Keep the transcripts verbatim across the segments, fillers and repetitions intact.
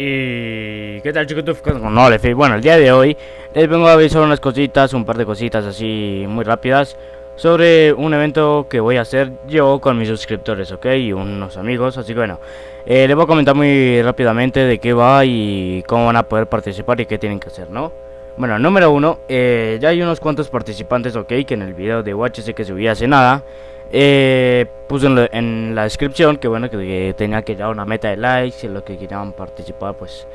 Y... ¿qué tal, chicos? No, les... Bueno, el día de hoy les vengo a avisar unas cositas, un par de cositas así muy rápidas sobre un evento que voy a hacer yo con mis suscriptores, ok, y unos amigos. Así que bueno, eh, les voy a comentar muy rápidamente de qué va y cómo van a poder participar y qué tienen que hacer, ¿no? Bueno, número uno, eh, ya hay unos cuantos participantes, ok, que en el video de U H C que subí hace nada Eh, puse en, lo, en la descripción que bueno que, que tenía que dar una meta de likes y los que querían participar pues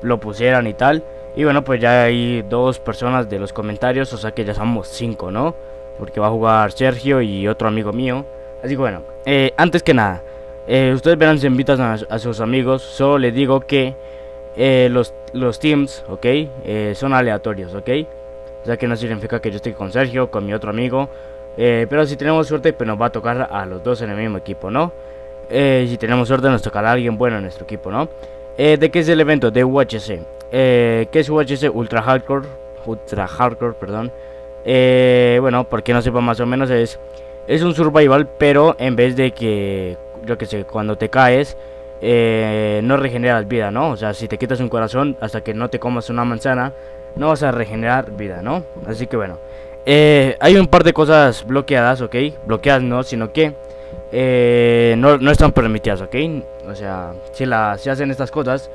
lo pusieran y tal. Y bueno, pues ya hay dos personas de los comentarios, o sea que ya somos cinco, ¿no? Porque va a jugar Sergio y otro amigo mío. Así que bueno, eh, antes que nada, eh, ustedes verán si invitan a, a sus amigos. Solo les digo que eh, los, los teams, ok, eh, son aleatorios, ok. O sea que no significa que yo esté con Sergio, con mi otro amigo. Eh, pero si tenemos suerte, pues nos va a tocar a los dos en el mismo equipo, ¿no? Eh, si tenemos suerte nos tocará a alguien bueno en nuestro equipo, ¿no? Eh, ¿De qué es el evento? De U H C. eh, ¿Qué es U H C? Ultra Hardcore. Ultra Hardcore, perdón. eh, Bueno, porque no sepa más o menos es es un survival, pero en vez de que, yo que sé, cuando te caes eh, no regeneras vida, ¿no? O sea, si te quitas un corazón, hasta que no te comas una manzana, no vas a regenerar vida, ¿no? Así que bueno, Eh, hay un par de cosas bloqueadas, ok. Bloqueadas no, sino que eh, no, no están permitidas, ok. O sea, si, la, si hacen estas cosas,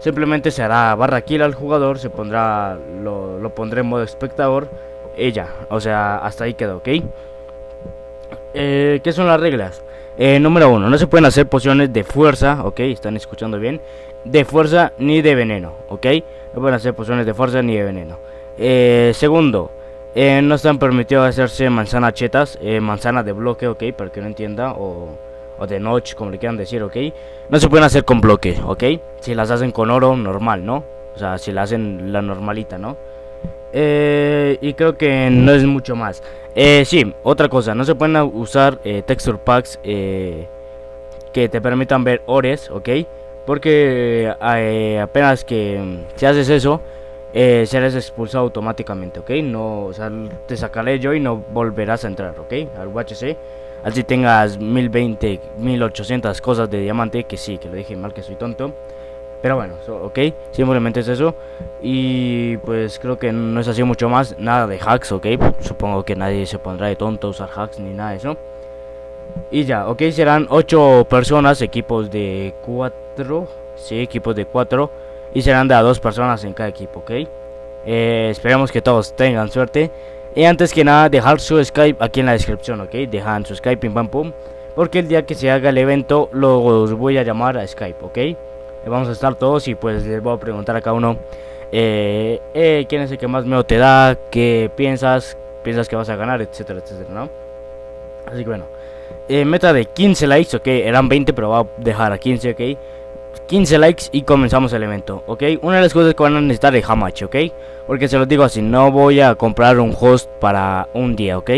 simplemente se hará barra kill al jugador, se pondrá, lo, lo pondré en modo espectador, ella, o sea, hasta ahí queda, ok. eh, ¿Qué son las reglas? Eh, número uno, no se pueden hacer pociones de fuerza, ok. Están escuchando bien, de fuerza ni de veneno, ok. No pueden hacer pociones de fuerza ni de veneno. eh, Segundo, Eh, no están permitidos hacerse manzanas chetas, eh, manzanas de bloque, ok, para que no entienda, o, o de noche, como le quieran decir, ok. No se pueden hacer con bloque, ok. Si las hacen con oro, normal, ¿no? O sea, si la hacen la normalita, ¿no? Eh, y creo que no es mucho más. Eh, sí, otra cosa, no se pueden usar eh, texture packs eh, que te permitan ver ores, ok. Porque eh, apenas que si haces eso, Eh, serás expulsado automáticamente, ok. No, o sea, te sacaré yo y no volverás a entrar, ok, al U H C. Así tengas mil veinte, mil ochocientas cosas de diamante, que sí, que lo dije mal, que soy tonto, pero bueno, so, ok, simplemente es eso. Y pues creo que no es así mucho más, nada de hacks, ok. Supongo que nadie se pondrá de tonto a usar hacks ni nada de eso. Y ya, ok, serán ocho personas, equipos de cuatro, sí, equipos de cuatro, y serán de a dos personas en cada equipo, ok. Eh, esperemos que todos tengan suerte. Y antes que nada, dejar su Skype aquí en la descripción, ok. Dejan su Skype, pim pam pum, porque el día que se haga el evento los voy a llamar a Skype, ok. eh, Vamos a estar todos y pues les voy a preguntar a cada uno eh, eh, quién es el que más miedo te da, qué piensas, piensas que vas a ganar, etcétera, etcétera, ¿no? Así que bueno, eh, meta de quince likes, ok. Eran veinte, pero voy a dejar a quince, ok. quince likes y comenzamos el evento, ok. Una de las cosas que van a necesitar es Hamachi, ok. Porque se los digo así, no voy a comprar un host para un día, ok.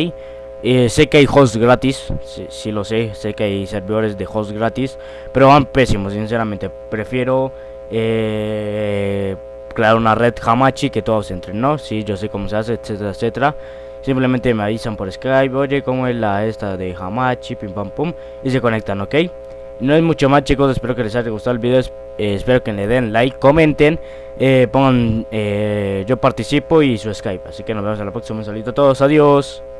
eh, Sé que hay hosts gratis, sí, sí lo sé, sé que hay servidores de hosts gratis, pero van pésimos, sinceramente. Prefiero eh, crear una red Hamachi que todos entren, ¿no? Sí, yo sé cómo se hace, etcétera, etcétera. Simplemente me avisan por Skype, oye, cómo es la esta de Hamachi, pim pam pum, y se conectan, ok. No es mucho más, chicos, espero que les haya gustado el video, eh, espero que le den like, comenten, eh, pongan eh, yo participo y su Skype. Así que nos vemos en la próxima, un saludo a todos, adiós.